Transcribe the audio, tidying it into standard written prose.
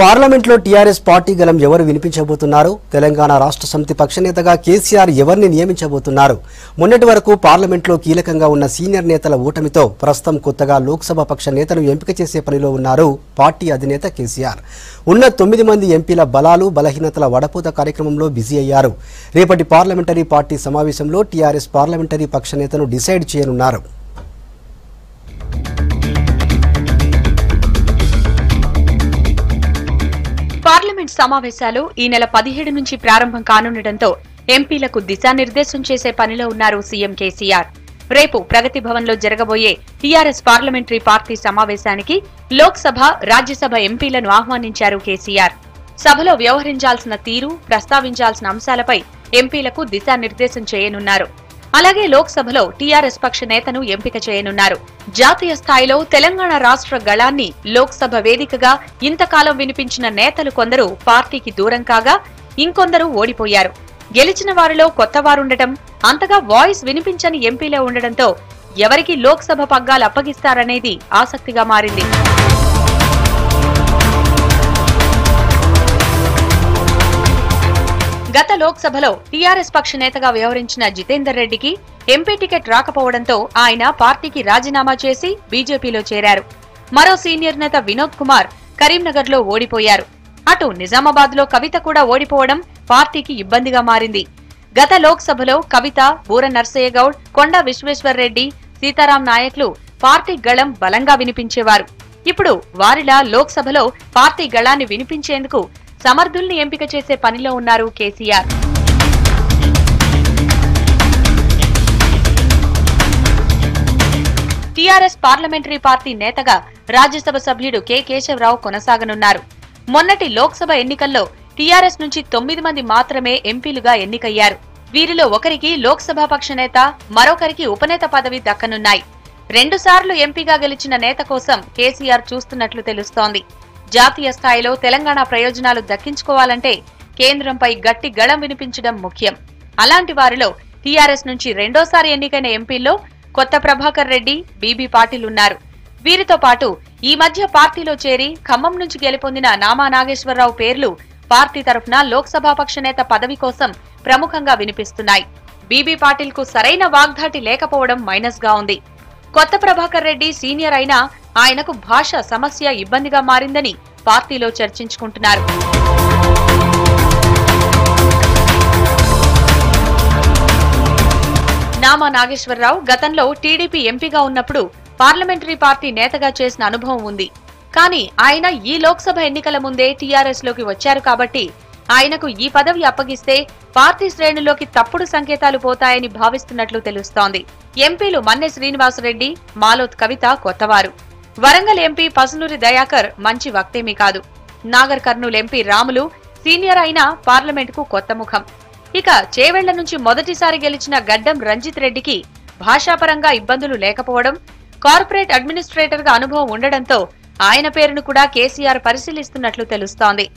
పార్లమెంట్లో TRS party గలం ఎవరు వినిపించబోతున్నారు? తెలంగాణ రాష్ట్ర సమితి పక్షనేతగా కేసీఆర్ ఎవర్ని నియమించబోతున్నారు? మొన్నటి వరకు పార్లమెంట్లో కీలకంగా ఉన్న సీనియర్ నేతల ఓటమితో ప్రస్తుతం కొత్తగా లోక్సభ పక్ష నేతను ఎంపిక చేసే పనిలో ఉన్నారు పార్టీ అధినేత కేసీఆర్. ఉన్న 9 మంది ఎంపీల బలాలు బలహీనతల వడపోత కార్యక్రమంలో బిజీ అయ్యారు. రేపటి పార్లమెంటరీ పార్టీ సమావేశంలో టిఆర్ఎస్ పార్లమెంటరీ పక్ష నేతను డిసైడ్ చేయనున్నారు. పార్లమెంట్ సమావేశాలు ఈ నెల 17 నుంచి ప్రారంభం కానుండటంతో ఎంపీలకు దిశానిర్దేశం చేసే పనిలో ఉన్నారు సీఎం కేసీఆర్. రేపు ప్రగతి భవన్లో జరగబోయే టీఆర్ఎస్ పార్లమెంటరీ పార్టీ సమావేశానికి లోక్సభ, రాజ్యసభ ఎంపీలను ఆహ్వానించారు కేసీఆర్. సభలో వ్యవహరించాల్సిన తీరు, ప్రస్తావించాల్సిన అంశాలపై ఎంపీలకు దిశానిర్దేశం చేయనున్నారు. అలాగే లోక్సభలో టీఆర్ఎస్ పక్ష నేతను ఎంపిక చేయనున్నారు. జాతీయ స్థాయిలో తెలంగాణ రాష్ట్ర గళాన్ని లోక్సభ వేదికగా ఇంతకాలం వినిపించిన నేతలు కొందరు పార్టీకి దూరం కాగా, ఇంకొందరు ఓడిపోయారు. గెలిచిన వారిలో కొత్త వారుండటం, అంతగా వాయిస్ వినిపించని ఎంపీలే ఉండడంతో ఎవరికి లోక్సభ పగ్గాలు అప్పగిస్తారనేది ఆసక్తిగా మారింది. గత లోక్సభలో టీఆర్ఎస్ పక్ష నేతగా వ్యవహరించిన జితేందర్ రెడ్డికి ఎంపీ టికెట్ రాకపోవడంతో ఆయన పార్టీకి రాజీనామా చేసి బీజేపీలో చేరారు. మరో సీనియర్ నేత వినోద్ కుమార్ కరీంనగర్లో ఓడిపోయారు. అటు నిజామాబాద్లో కవిత కూడా ఓడిపోవడం పార్టీకి ఇబ్బందిగా మారింది. గత లోక్సభలో కవిత, బూర నర్సయ్యగౌడ్, కొండా విశ్వేశ్వర్ రెడ్డి, సీతారాం నాయక్లు పార్టీ గళం బలంగా వినిపించేవారు. ఇప్పుడు వారిలా లోక్సభలో పార్టీ గళాన్ని వినిపించేందుకు సమర్థుల్ని ఎంపిక చేసే పనిలో ఉన్నారు కేసీఆర్. టీఆర్ఎస్ పార్లమెంటరీ పార్టీ నేతగా రాజ్యసభ సభ్యుడు కె కేశవరావు కొనసాగనున్నారు. మొన్నటి లోక్సభ ఎన్నికల్లో టీఆర్ఎస్ నుంచి 9 మంది మాత్రమే ఎంపీలుగా ఎన్నికయ్యారు. వీరిలో ఒకరికి లోక్సభ పక్ష నేత, మరొకరికి ఉపనేత పదవి దక్కనున్నాయి. 2 సార్లు ఎంపీగా గెలిచిన నేత కోసం కేసీఆర్ చూస్తున్నట్లు తెలుస్తోంది. జాతీయ స్థాయిలో తెలంగాణ ప్రయోజనాలు దక్కించుకోవాలంటే కేంద్రంపై గట్టి గళం వినిపించడం ముఖ్యం. అలాంటి వారిలో టీఆర్ఎస్ నుంచి 2వ సారి ఎన్నికైన ఎంపీల్లో కొత్త ప్రభాకర్ రెడ్డి, బీబీ పాటిల్ ఉన్నారు. వీరితో పాటు ఈ మధ్య పార్టీలో చేరి ఖమ్మం నుంచి గెలుపొందిన నామా నాగేశ్వరరావు పేర్లు పార్టీ తరఫున లోక్సభాపక్ష నేత పదవి కోసం ప్రముఖంగా వినిపిస్తున్నాయి. బీబీ పాటిల్ కు సరైన వాగ్ధాటి లేకపోవడం మైనస్ గా ఉంది. కొత్త ప్రభాకర్ రెడ్డి సీనియర్ అయినా ఆయనకు భాష సమస్య ఇబ్బందిగా మారిందని పార్టీలో చర్చించుకుంటున్నారు. నామా నాగేశ్వరరావు గతంలో టీడీపీ ఎంపీగా ఉన్నప్పుడు పార్లమెంటరీ పార్టీ నేతగా చేసిన అనుభవం ఉంది. కానీ ఆయన ఈ లోక్సభ ఎన్నికల ముందే టీఆర్ఎస్లోకి వచ్చారు కాబట్టి ఆయనకు ఈ పదవి అప్పగిస్తే పార్టీ శ్రేణుల్లోకి తప్పుడు సంకేతాలు పోతాయని భావిస్తున్నట్లు తెలుస్తోంది. ఎంపీలు మన్నె శ్రీనివాసరెడ్డి, మాలోత్ కవిత కొత్తవారు. వరంగల్ ఎంపీ పసునూరి దయాకర్ మంచి వక్తేమీ కాదు. నాగర్ కర్నూలు ఎంపీ రాములు సీనియర్ అయినా పార్లమెంటుకు కొత్త ముఖం. ఇక చేవెళ్ల నుంచి మొదటిసారి గెలిచిన గడ్డం రంజిత్ రెడ్డికి భాషాపరంగా ఇబ్బందులు లేకపోవడం, కార్పొరేట్ అడ్మినిస్ట్రేటర్గా అనుభవం ఉండడంతో ఆయన పేరును కూడా కేసీఆర్ పరిశీలిస్తున్నట్లు తెలుస్తోంది.